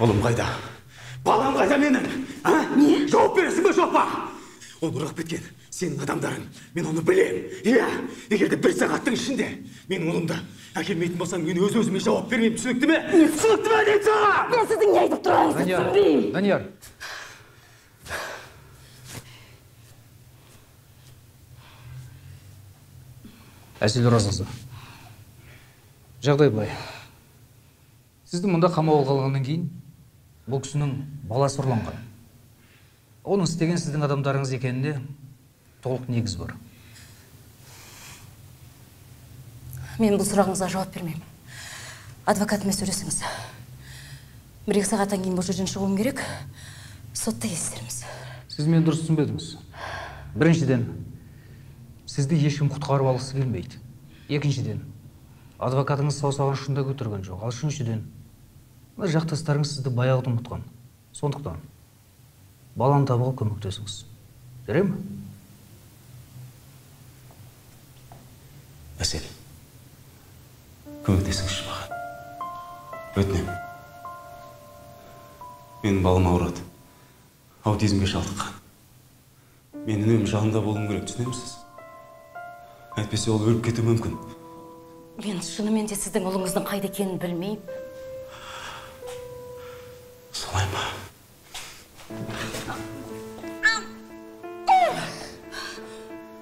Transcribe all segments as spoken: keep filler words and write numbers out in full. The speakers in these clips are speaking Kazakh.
Oğlum kayda. Balam kayda menden. Ha? Niye? Cevap veresin mi şoppa? Onu bırak bitken. Senin adamların. Ben onu bileyim. Ya. Eğer de bir saatin içinde. Ben onun da. Akilmeytin basam günü öz özüme cevap vermeyeyim. Sünüktü mü? Sünüktü mü deyip sana? Ben sizin ne edip durağınızı bileyim. Daniyar. Әсел разыңызда. Жағдай былай. Сіздің мұнда қамауға қалғаннан кейін бұл кісінің баласы ұрланған. Оның істеген сіздің адамдарыңыз екенінде толық негіз бар. Мен бұл сұрағыңызға жауап бермеймін. Адвокатыма сөйлесіңіз. Бір екі сағаттан кейін бұл жерден шығуым керек. Сотта естірміз. Сіз мені дұрыс түсінбедіңіз. Біріншіден Sizde yeşim kutkarı balısı gelmeydi. Ekinciden, advokatınız sausağını şunda götürgen yok. Al şunçiden, jaqtastlarınız sizde bayağı unutkan. Sondıqtan, balanı tabığı kömüktesiniz. Gerek mi? Әсел, kömüktesiniz bana. Ötnem. Benim balım auradı. Autizmge şaltıqan. Benim önüm janında bolum gerek, düşünemisiz? Әйтпесе ол өліп кету мүмкін. Мен шынымен де сіздің ұлыңыздың қайда екенін білмеймін. Солай ма?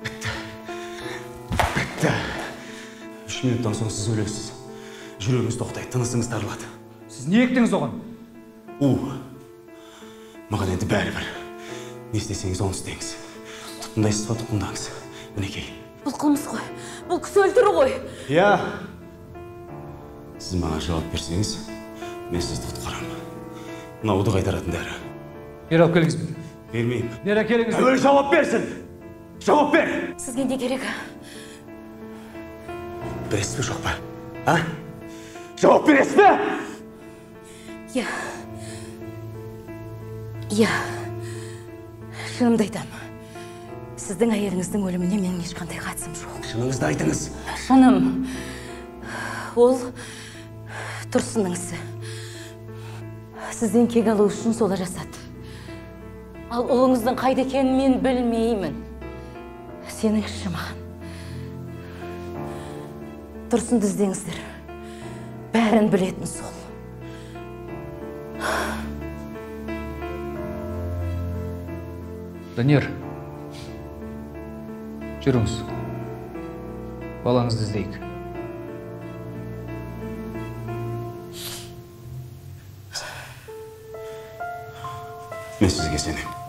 Бітті. Бітті. Үш минуттан соң сіз өлесіз. Жүрегіңіз тоқтайды, тынысыңыз тарылады. Сіз не ектіңіз оған? У. Маған енді бәрі бір. Не істесеңіз, оны істеңіз. Тұтындайсыз ба, тұтындаңыз. Мінекей. Бұл қылмыс қой. Бұл кісі өлтіру қой. Иә. Сіз маған жауап берсеңіз, мен сізді құтқарамын. Науды қайтаратын дәрі. Бер алып келіңіз бе? Бермеймін. Бер алып келіңіз бе? Әуелі жауап берсін. Жауап бер. Сізге не керек? Бересіз бе, жоқ па? А? Жауап бересіз бе? Иә. Иә. Шынымды айтамын. Сіздің әйеліңіздің өліміне менің ешқандай қатысым жоқ. Шыныңызды айтыңыз. Шыным. Ол Тұрсынның ісі. Сізден кек алу үшін солай жасады. Ал ұлыңыздың қайда екенін мен білмеймін. Сенің іші маған. Тұрсынды іздеңіздер. Бәрін білетін сол. Данияр. Жүріңіз. Балаңызды іздейік. Мен сізге сенемін.